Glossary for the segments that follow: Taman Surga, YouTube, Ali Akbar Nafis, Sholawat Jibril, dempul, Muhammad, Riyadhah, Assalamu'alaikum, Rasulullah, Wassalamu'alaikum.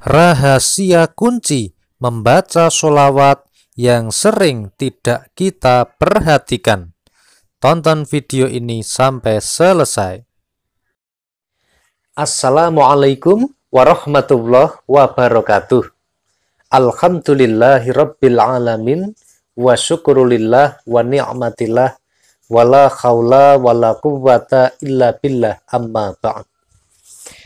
Rahasia kunci membaca sholawat yang sering tidak kita perhatikan. Tonton video ini sampai selesai. Assalamualaikum warahmatullahi wabarakatuh. Alhamdulillahirabbil alamin wa syukrulillah wa ni'matillah wala haula wala quwwata illa billah amma ba'd.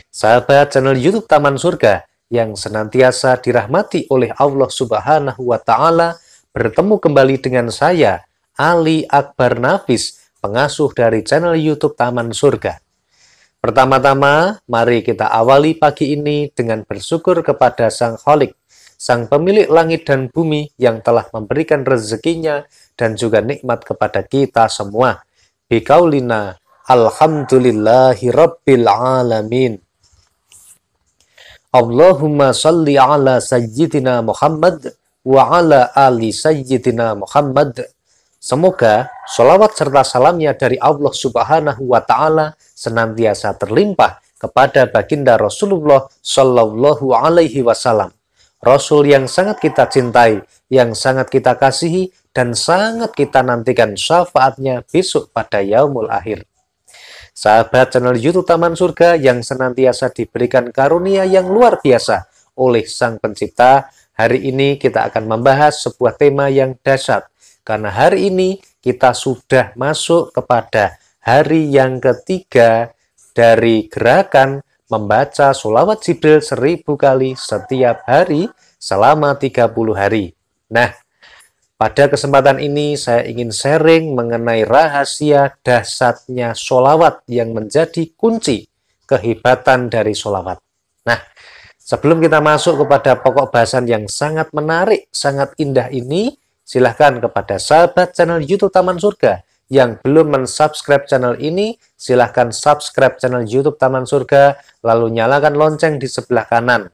Sahabat channel YouTube Taman Surga yang senantiasa dirahmati oleh Allah Subhanahu wa Ta'ala, bertemu kembali dengan saya, Ali Akbar Nafis, pengasuh dari channel YouTube Taman Surga. Pertama-tama, mari kita awali pagi ini dengan bersyukur kepada Sang Khalik, Sang Pemilik Langit dan Bumi yang telah memberikan rezekinya dan juga nikmat kepada kita semua. Bikaulina, alhamdulillahirabbil alamin. Allahumma salli ala sayyidina Muhammad wa ala ali sayyidina Muhammad. Semoga sholawat serta salamnya dari Allah Subhanahu wa Ta'ala senantiasa terlimpah kepada baginda Rasulullah Shallallahu alaihi wasallam, Rasul yang sangat kita cintai, yang sangat kita kasihi, dan sangat kita nantikan syafaatnya besok pada yaumul akhir. Sahabat channel YouTube Taman Surga yang senantiasa diberikan karunia yang luar biasa oleh Sang Pencipta, hari ini kita akan membahas sebuah tema yang dahsyat, karena hari ini kita sudah masuk kepada hari yang ketiga dari gerakan membaca sholawat Jibril 1000 kali setiap hari selama 30 hari. Nah, pada kesempatan ini saya ingin sharing mengenai rahasia dahsyatnya sholawat yang menjadi kunci kehebatan dari sholawat. Nah, sebelum kita masuk kepada pokok bahasan yang sangat menarik, sangat indah ini, silahkan kepada sahabat channel YouTube Taman Surga yang belum mensubscribe channel ini, silahkan subscribe channel YouTube Taman Surga, lalu nyalakan lonceng di sebelah kanan,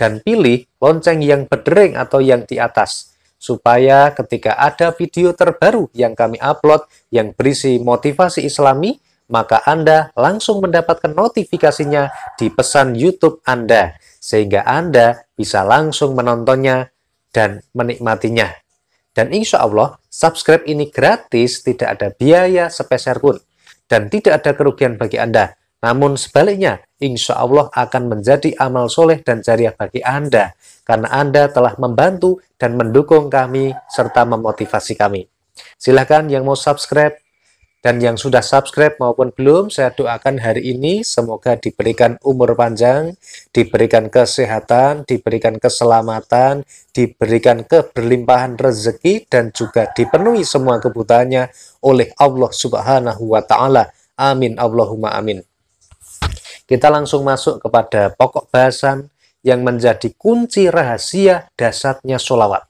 dan pilih lonceng yang berdering atau yang di atas, supaya ketika ada video terbaru yang kami upload yang berisi motivasi Islami, maka Anda langsung mendapatkan notifikasinya di pesan YouTube Anda, sehingga Anda bisa langsung menontonnya dan menikmatinya. Dan insya Allah, subscribe ini gratis, tidak ada biaya sepeser pun, dan tidak ada kerugian bagi Anda. Namun sebaliknya, insya Allah akan menjadi amal soleh dan jariah bagi Anda, karena Anda telah membantu dan mendukung kami serta memotivasi kami. Silahkan yang mau subscribe, dan yang sudah subscribe maupun belum, saya doakan hari ini semoga diberikan umur panjang, diberikan kesehatan, diberikan keselamatan, diberikan keberlimpahan rezeki, dan juga dipenuhi semua kebutuhannya oleh Allah Subhanahu wa Ta'ala. Amin, Allahumma amin. Kita langsung masuk kepada pokok bahasan yang menjadi kunci rahasia dahsyatnya sholawat.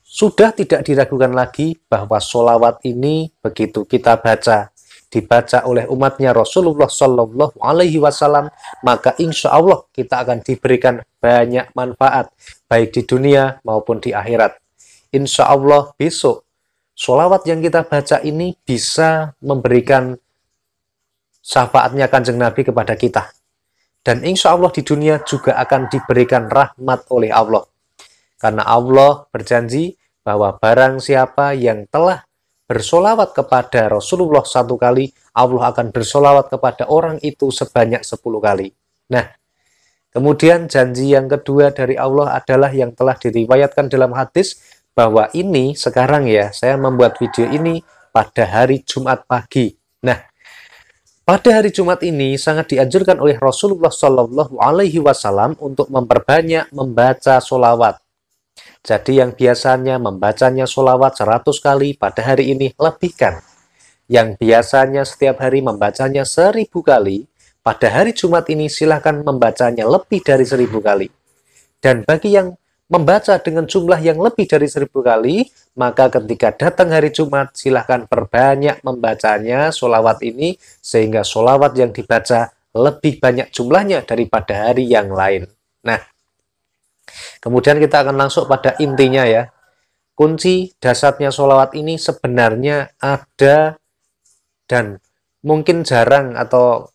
Sudah tidak diragukan lagi bahwa sholawat ini begitu kita baca, dibaca oleh umatnya Rasulullah Shallallahu alaihi wasallam, maka insya Allah kita akan diberikan banyak manfaat, baik di dunia maupun di akhirat. Insya Allah besok sholawat yang kita baca ini bisa memberikan syafaatnya Kanjeng Nabi kepada kita, dan insya Allah di dunia juga akan diberikan rahmat oleh Allah, karena Allah berjanji bahwa barang siapa yang telah bersolawat kepada Rasulullah 1 kali, Allah akan bersolawat kepada orang itu sebanyak 10 kali. Nah, kemudian janji yang kedua dari Allah adalah yang telah diriwayatkan dalam hadis, bahwa ini sekarang ya, saya membuat video ini pada hari Jumat pagi. Nah, pada hari Jumat ini sangat dianjurkan oleh Rasulullah Shallallahu alaihi wasallam untuk memperbanyak membaca sholawat. Jadi yang biasanya membacanya sholawat 100 kali, pada hari ini lebihkan. Yang biasanya setiap hari membacanya 1000 kali, pada hari Jumat ini silahkan membacanya lebih dari 1000 kali. Dan bagi yang membaca dengan jumlah yang lebih dari 1000 kali, maka ketika datang hari Jumat, silahkan perbanyak membacanya sholawat ini, sehingga sholawat yang dibaca lebih banyak jumlahnya daripada hari yang lain. Nah, kemudian kita akan langsung pada intinya ya. Kunci dahsyatnya sholawat ini sebenarnya ada, dan mungkin jarang atau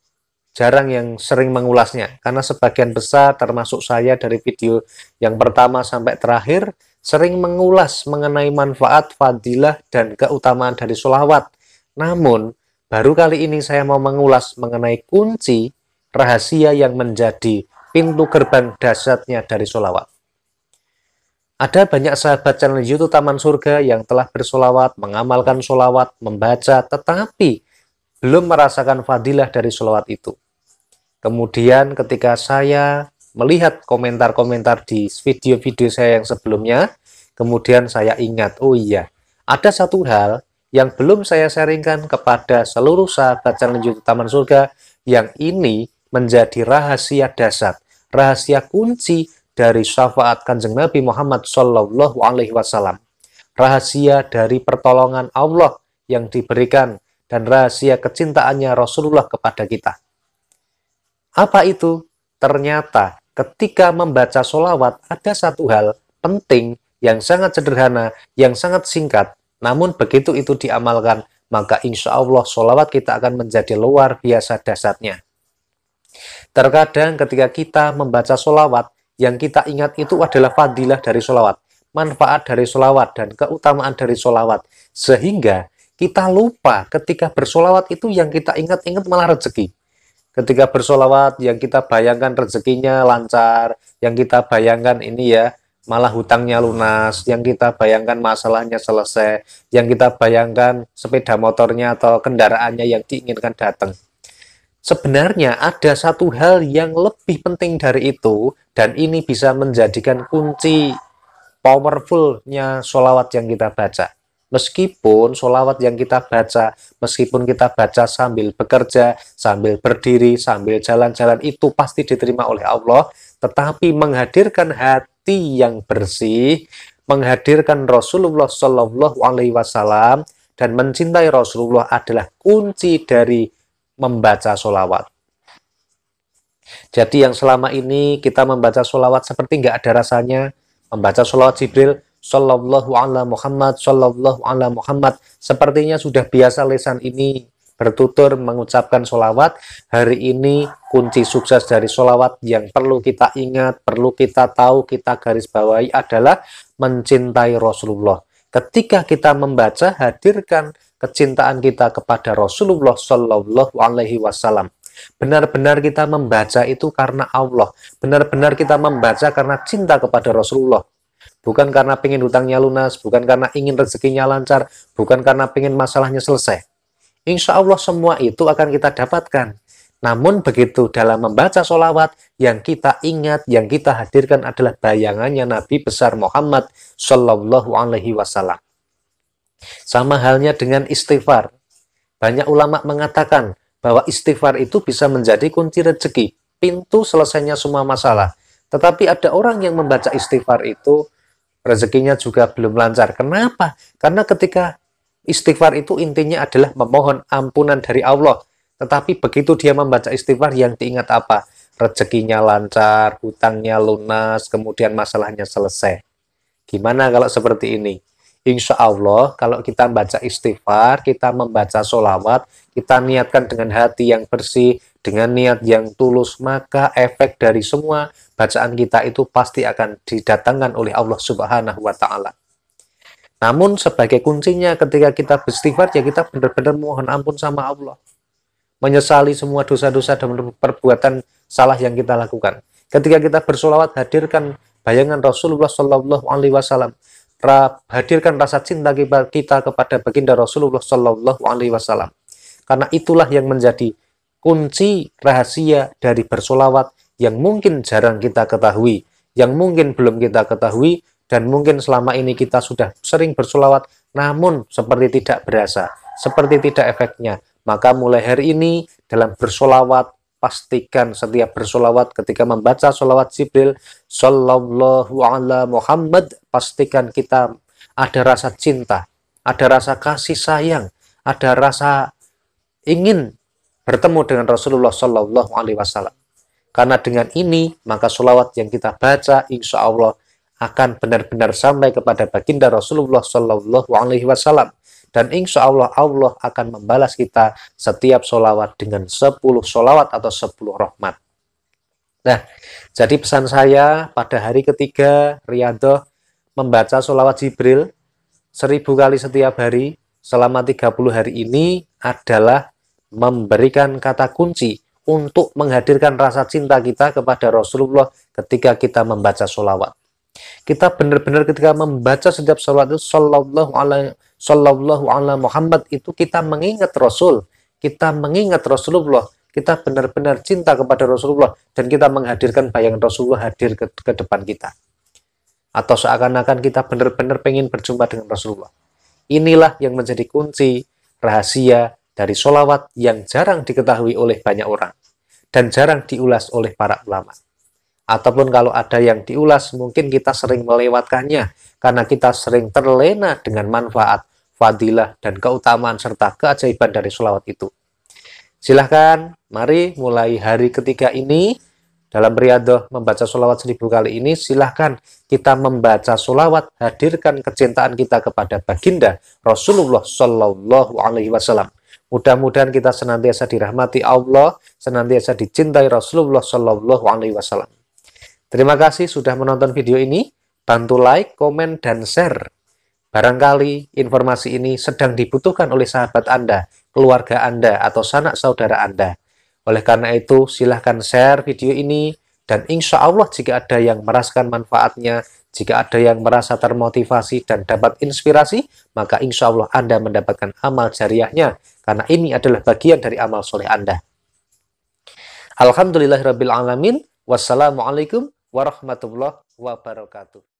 jarang yang sering mengulasnya, karena sebagian besar termasuk saya dari video yang pertama sampai terakhir sering mengulas mengenai manfaat, fadilah, dan keutamaan dari sholawat. Namun, baru kali ini saya mau mengulas mengenai kunci rahasia yang menjadi pintu gerbang dahsyatnya dari sholawat. Ada banyak sahabat channel YouTube Taman Surga yang telah bersolawat, mengamalkan sholawat, membaca, tetapi belum merasakan fadilah dari sholawat itu. Kemudian ketika saya melihat komentar-komentar di video-video saya yang sebelumnya, kemudian saya ingat, oh iya, ada satu hal yang belum saya sharingkan kepada seluruh sahabat channel YouTube Taman Surga, yang ini menjadi rahasia dasar, rahasia kunci dari syafaat Kanjeng Nabi Muhammad Shallallahu Alaihi Wasallam, rahasia dari pertolongan Allah yang diberikan, dan rahasia kecintaannya Rasulullah kepada kita. Apa itu? Ternyata ketika membaca sholawat ada satu hal penting yang sangat sederhana, yang sangat singkat. Namun begitu itu diamalkan, maka insya Allah sholawat kita akan menjadi luar biasa dasarnya. Terkadang ketika kita membaca sholawat, yang kita ingat itu adalah fadilah dari sholawat, manfaat dari sholawat, dan keutamaan dari sholawat. Sehingga kita lupa ketika bersolawat itu yang kita ingat-ingat malah rezeki. Ketika bersolawat yang kita bayangkan rezekinya lancar, yang kita bayangkan ini ya malah hutangnya lunas, yang kita bayangkan masalahnya selesai, yang kita bayangkan sepeda motornya atau kendaraannya yang diinginkan datang. Sebenarnya ada satu hal yang lebih penting dari itu, dan ini bisa menjadikan kunci powerfulnya solawat yang kita baca. Meskipun sholawat yang kita baca, meskipun kita baca sambil bekerja, sambil berdiri, sambil jalan-jalan, itu pasti diterima oleh Allah. Tetapi menghadirkan hati yang bersih, menghadirkan Rasulullah Shallallahu Alaihi Wasallam, dan mencintai Rasulullah adalah kunci dari membaca sholawat. Jadi yang selama ini kita membaca sholawat seperti nggak ada rasanya, membaca sholawat Jibril Shallallahu ala Muhammad, Shallallahu ala Muhammad, sepertinya sudah biasa lisan ini bertutur mengucapkan sholawat. Hari ini kunci sukses dari sholawat yang perlu kita ingat, perlu kita tahu, kita garis bawahi adalah mencintai Rasulullah. Ketika kita membaca, hadirkan kecintaan kita kepada Rasulullah Shallallahu alaihi wasallam. Benar-benar kita membaca itu karena Allah, benar-benar kita membaca karena cinta kepada Rasulullah. Bukan karena pengen hutangnya lunas, bukan karena ingin rezekinya lancar, bukan karena pengen masalahnya selesai. Insya Allah semua itu akan kita dapatkan. Namun begitu dalam membaca sholawat, yang kita ingat, yang kita hadirkan adalah bayangannya Nabi besar Muhammad Shallallahu Alaihi Wasallam. Sama halnya dengan istighfar. Banyak ulama mengatakan bahwa istighfar itu bisa menjadi kunci rezeki, pintu selesainya semua masalah. Tetapi ada orang yang membaca istighfar itu rezekinya juga belum lancar. Kenapa? Karena ketika istighfar itu intinya adalah memohon ampunan dari Allah. Tetapi begitu dia membaca istighfar, yang diingat apa? Rezekinya lancar, hutangnya lunas, kemudian masalahnya selesai. Gimana kalau seperti ini? Insya Allah kalau kita membaca istighfar, kita membaca sholawat, kita niatkan dengan hati yang bersih, dengan niat yang tulus, maka efek dari semua bacaan kita itu pasti akan didatangkan oleh Allah Subhanahu wa Ta'ala. Namun sebagai kuncinya ketika kita beristighfar, ya kita benar-benar mohon ampun sama Allah, menyesali semua dosa-dosa dan perbuatan salah yang kita lakukan. Ketika kita bersolawat, hadirkan bayangan Rasulullah Shallallahu Alaihi Wasallam, hadirkan rasa cinta kita kepada baginda Rasulullah Shallallahu Alaihi Wasallam. Karena itulah yang menjadi kunci rahasia dari bersolawat, yang mungkin jarang kita ketahui, yang mungkin belum kita ketahui, dan mungkin selama ini kita sudah sering bersolawat, namun seperti tidak berasa, seperti tidak efeknya. Maka mulai hari ini dalam bersolawat, pastikan setiap bersolawat ketika membaca sholawat Jibril Shallallahu ala Muhammad, pastikan kita ada rasa cinta, ada rasa kasih sayang, ada rasa ingin bertemu dengan Rasulullah Shallallahu alaihi wasallam. Karena dengan ini, maka sholawat yang kita baca insya Allah akan benar-benar sampai kepada baginda Rasulullah Shallallahu alaihi wasallam. Dan insya Allah, Allah akan membalas kita setiap sholawat dengan 10 sholawat atau 10 rahmat. Nah, jadi pesan saya pada hari ketiga Riyadhah, membaca sholawat Jibril 1000 kali setiap hari selama 30 hari ini adalah memberikan kata kunci untuk menghadirkan rasa cinta kita kepada Rasulullah ketika kita membaca sholawat. Kita benar-benar ketika membaca setiap sholawat itu Shallallahu ala Muhammad, itu kita mengingat Rasul, kita mengingat Rasulullah, kita benar-benar cinta kepada Rasulullah, dan kita menghadirkan bayangan Rasulullah hadir ke depan kita, atau seakan-akan kita benar-benar pengen berjumpa dengan Rasulullah. Inilah yang menjadi kunci rahasia dari sholawat yang jarang diketahui oleh banyak orang dan jarang diulas oleh para ulama. Ataupun kalau ada yang diulas, mungkin kita sering melewatkannya karena kita sering terlena dengan manfaat, fadilah, dan keutamaan serta keajaiban dari sholawat itu. Silahkan, mari mulai hari ketiga ini dalam Riyadhah membaca sholawat 1000 kali ini. Silahkan kita membaca sholawat, hadirkan kecintaan kita kepada baginda Rasulullah SAW. Mudah-mudahan kita senantiasa dirahmati Allah, senantiasa dicintai Rasulullah SAW. Terima kasih sudah menonton video ini. Bantu like, komen, dan share. Barangkali informasi ini sedang dibutuhkan oleh sahabat Anda, keluarga Anda, atau sanak saudara Anda. Oleh karena itu, silahkan share video ini. Dan insya Allah jika ada yang merasakan manfaatnya, jika ada yang merasa termotivasi dan dapat inspirasi, maka insya Allah Anda mendapatkan amal jariahnya. Karena ini adalah bagian dari amal soleh Anda. Alhamdulillahirrabbilalamin. Wassalamualaikum warahmatullahi wabarakatuh.